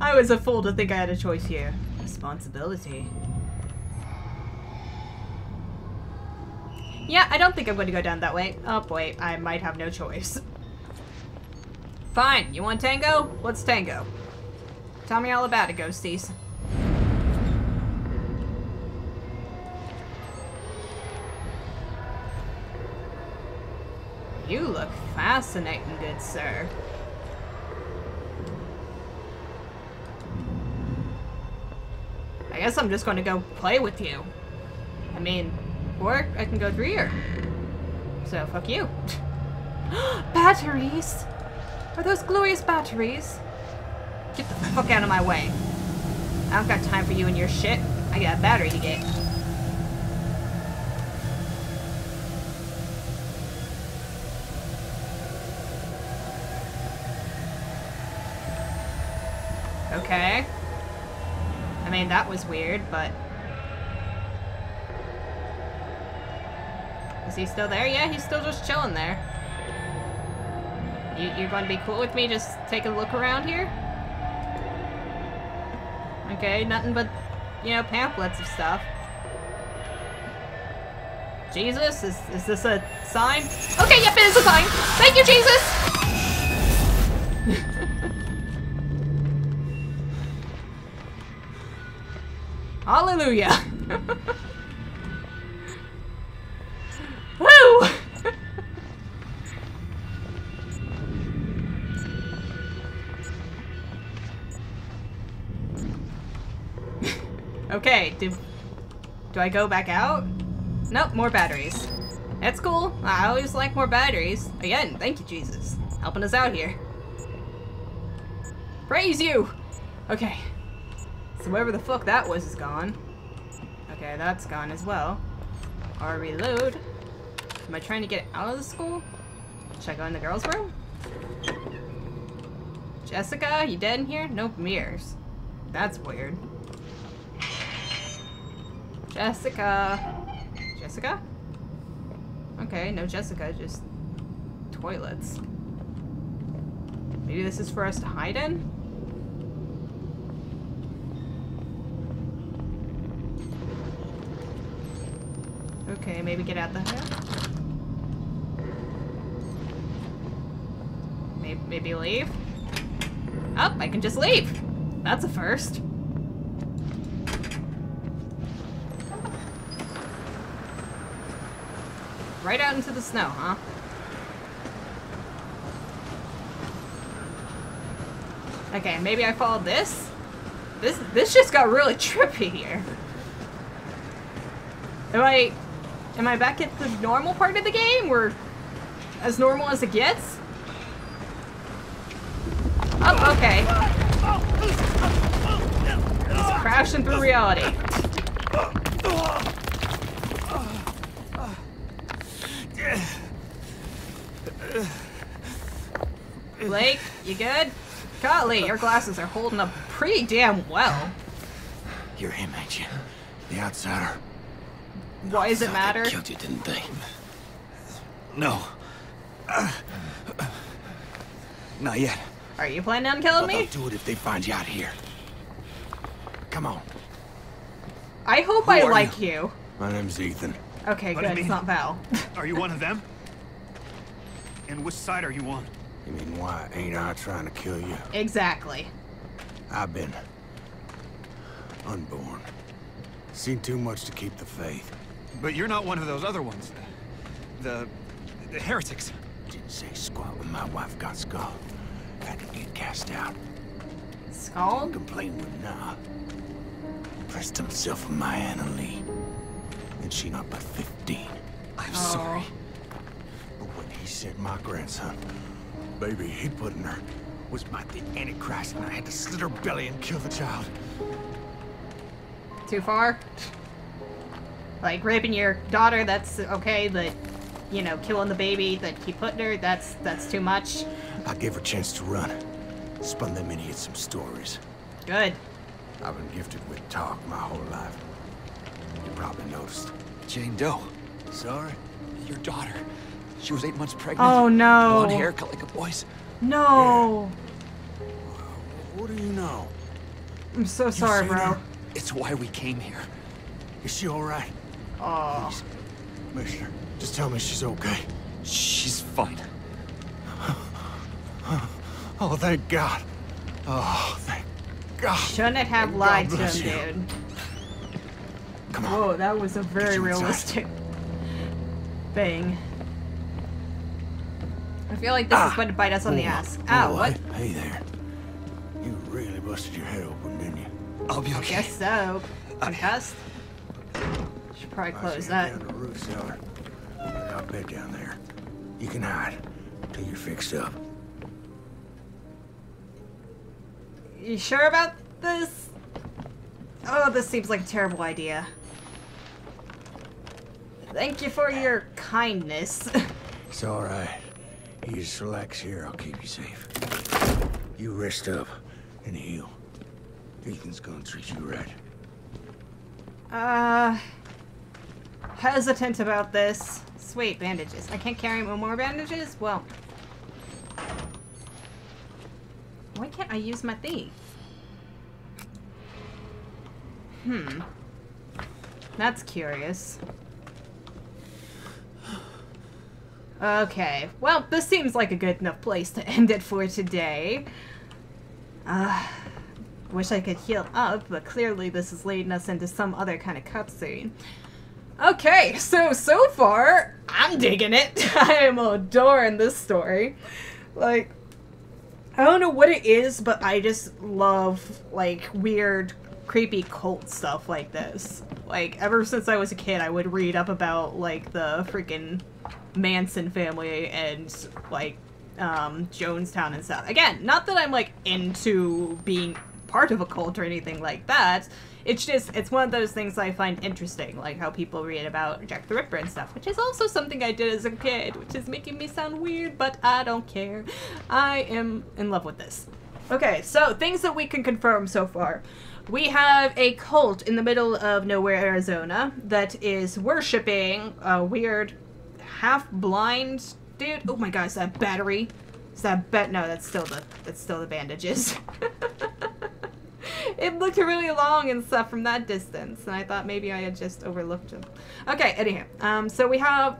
I was a fool to think I had a choice here. Responsibility. Yeah, I don't think I'm going to go down that way. Oh, boy, I might have no choice. Fine, you want tango? Let's tango. Tell me all about it, ghosties. You look fascinating, good sir. I guess I'm just going to go play with you. I mean, or I can go through here. So, fuck you. Batteries! Are those glorious batteries? Get the fuck out of my way. I don't got time for you and your shit. I got a battery to get. Okay. I mean, that was weird, but... Is he still there? Yeah, he's still just chilling there. You're going to be cool with me? Just take a look around here? Okay, nothing but, you know, pamphlets of stuff. Jesus? Is this a sign? Okay, yep, it is a sign! Thank you, Jesus! Hallelujah! Woo! Okay, do I go back out? Nope, more batteries. That's cool. I always like more batteries. Again, thank you, Jesus. Helping us out here. Praise you! Okay. So wherever the fuck that was is gone. Okay, that's gone as well. Or reload. Am I trying to get out of the school? Should I go in the girls' room? Jessica, you dead in here? Nope, mirrors. That's weird. Jessica. Jessica? Okay, no Jessica, just toilets. Maybe this is for us to hide in? Okay, maybe get out the house. Maybe leave? Oh, I can just leave! That's a first. Right out into the snow, huh? Okay, maybe I followed this? This just got really trippy here. Am I back at the normal part of the game? Or as normal as it gets? Oh, okay. Just crashing through reality. Blake, you good? Golly, your glasses are holding up pretty damn well. You're him, ain't you? The outsider. Why does it matter? They killed you, didn't they? No. Not yet. Are you planning on killing me? They'll do it if they find you out here. Come on. I hope I like you. My name's Ethan. Okay, good. It's not Val. Are you one of them? And which side are you on? You mean why ain't I trying to kill you? Exactly. I've been unborn. Seen too much to keep the faith. But you're not one of those other ones. The heretics. Didn't say squat when my wife got skulled. Had to get cast out. Skulled? Complain with nah. Pressed himself with my Anna Lee. And she not but 15. I'm sorry. But when he said my grandson, baby he put in her, was my the Antichrist, and I had to slit her belly and kill the child. Too far? Like raping your daughter, that's okay, but you know, killing the baby that he put in her, that's too much. I gave her a chance to run. Spun them idiots some stories. Good. I've been gifted with talk my whole life. You probably noticed. Jane Doe. Sorry? Your daughter. She was 8 months pregnant. Oh no. Blonde hair, cut like a boy's. No. Yeah. What do you know? I'm so sorry, bro. Her? It's why we came here. Is she all right? Oh. Please, Commissioner, just tell me she's okay. She's fine. Oh, thank God. Oh, thank God. Shouldn't it have lied to him, dude? Come on. Whoa, that was a very realistic thing. I feel like this is going to bite us on the ass. Ow, what? Hey there. You really busted your head open, didn't you? I'll be okay. I guess so. Concussed. Should probably close that. Down the roof cellar. I got a bed down there. You can hide till you're fixed up. You sure about this? Oh, this seems like a terrible idea. Thank you for your kindness. It's all right. You just relax here. I'll keep you safe. You rest up and heal. Ethan's gonna treat you right. Hesitant about this. Sweet, bandages. I can't carry more bandages? Well. Why can't I use my thing? Hmm. That's curious. Okay. Well, this seems like a good enough place to end it for today. Wish I could heal up, but clearly this is leading us into some other kind of cutscene. Okay, so far, I'm digging it. I am adoring this story. Like, I don't know what it is, but I just love, like, weird creepy cult stuff like this. Like, ever since I was a kid, I would read up about, like, the freaking Manson family and, like, Jonestown and stuff. Again, not that I'm, like, into being part of a cult or anything like that. It's just, it's one of those things I find interesting, like how people read about Jack the Ripper and stuff, which is also something I did as a kid, which is making me sound weird, but I don't care. I am in love with this. Okay, so things that we can confirm so far. We have a cult in the middle of nowhere, Arizona, that is worshipping a weird half-blind dude. Oh my god, is that battery? Is that no, that's still the bandages. It looked really long and stuff from that distance, and I thought maybe I had just overlooked him. Okay, anyhow, so we have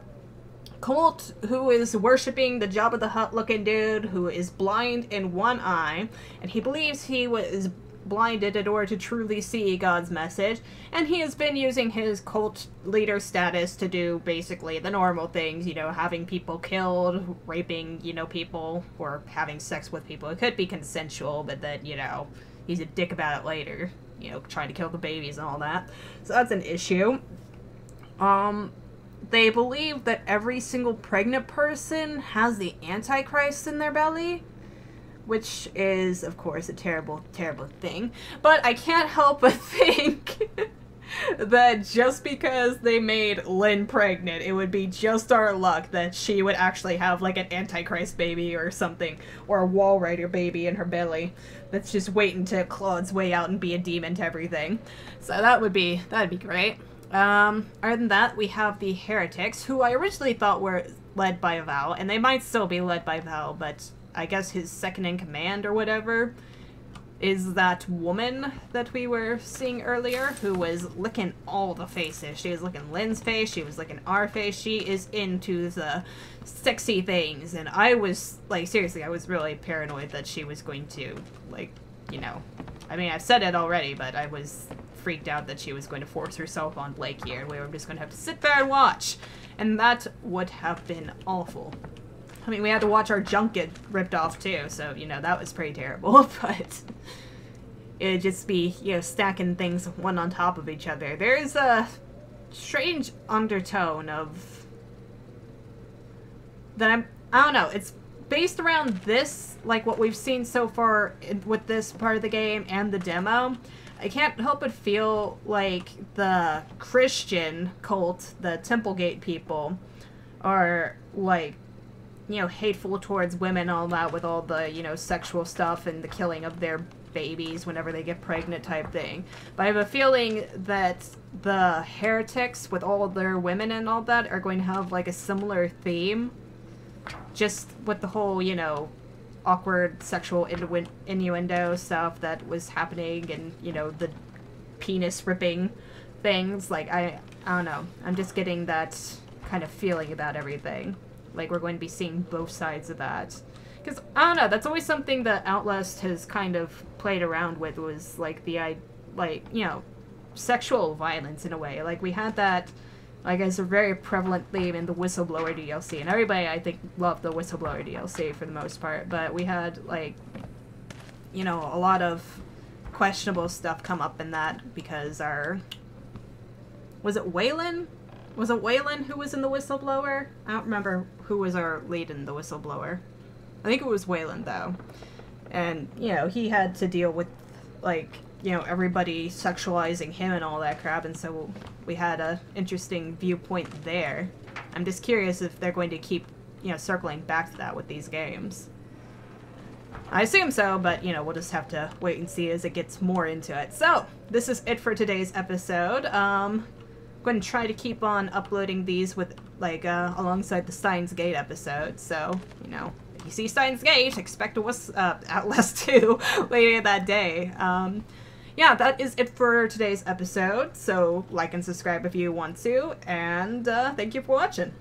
cult who is worshipping the Jabba the Hutt looking dude who is blind in one eye, and he believes he was blinded in order to truly see God's message, and he has been using his cult leader status to do basically the normal things, you know, having people killed, raping, you know, people, or having sex with people. It could be consensual, but then, you know, he's a dick about it later, you know, trying to kill the babies and all that. So that's an issue. They believe that every single pregnant person has the Antichrist in their belly, which is, of course, a terrible, terrible thing. But I can't help but think that just because they made Lynn pregnant, it would be just our luck that she would actually have, like, an Antichrist baby or something, or a Walrider baby in her belly that's just waiting to claw its way out and be a demon to everything. So that'd be great. Other than that, we have the Heretics, who I originally thought were led by Val, and they might still be led by Val, but I guess his second-in-command or whatever is that woman that we were seeing earlier who was licking all the faces. She was licking Lynn's face, she was licking our face, she is into the sexy things, and I was, like, seriously, I was really paranoid that she was going to, like, you know, I mean, I've said it already, but I was freaked out that she was going to force herself on Blake here, and we were just going to have to sit there and watch, and that would have been awful. I mean, we had to watch our junk get ripped off, too, so, you know, that was pretty terrible, but it'd just be, you know, stacking things one on top of each other. There is a strange undertone of... that I don't know, it's based around this, like, what we've seen so far with this part of the game and the demo. I can't help but feel like the Christian cult, the Temple Gate people, are, like, you know, hateful towards women and all that, with all the, you know, sexual stuff and the killing of their babies whenever they get pregnant type thing. But I have a feeling that the Heretics, with all their women and all that, are going to have, like, a similar theme. Just with the whole, you know, awkward sexual innuendo stuff that was happening and, you know, the penis ripping things. Like, I don't know. I'm just getting that kind of feeling about everything. Like, we're going to be seeing both sides of that. Because, I don't know, that's always something that Outlast has kind of played around with, was, like, the, like, you know, sexual violence in a way. Like, we had that, like, as a very prevalent theme in the Whistleblower DLC. And everybody, I think, loved the Whistleblower DLC for the most part. But we had, like, you know, a lot of questionable stuff come up in that because our... was it Waylon? Was it Waylon who was in the Whistleblower? I don't remember who was our lead in the Whistleblower. I think it was Waylon, though. And, you know, he had to deal with, like, you know, everybody sexualizing him and all that crap, and so we had an interesting viewpoint there. I'm just curious if they're going to keep, you know, circling back to that with these games. I assume so, but, you know, we'll just have to wait and see as it gets more into it. So, this is it for today's episode. Going to try to keep on uploading these with, like, alongside the Stein's Gate episode, so, you know, if you see Stein's Gate, expect Outlast 2 later that day. Yeah, that is it for today's episode, so like and subscribe if you want to, and thank you for watching.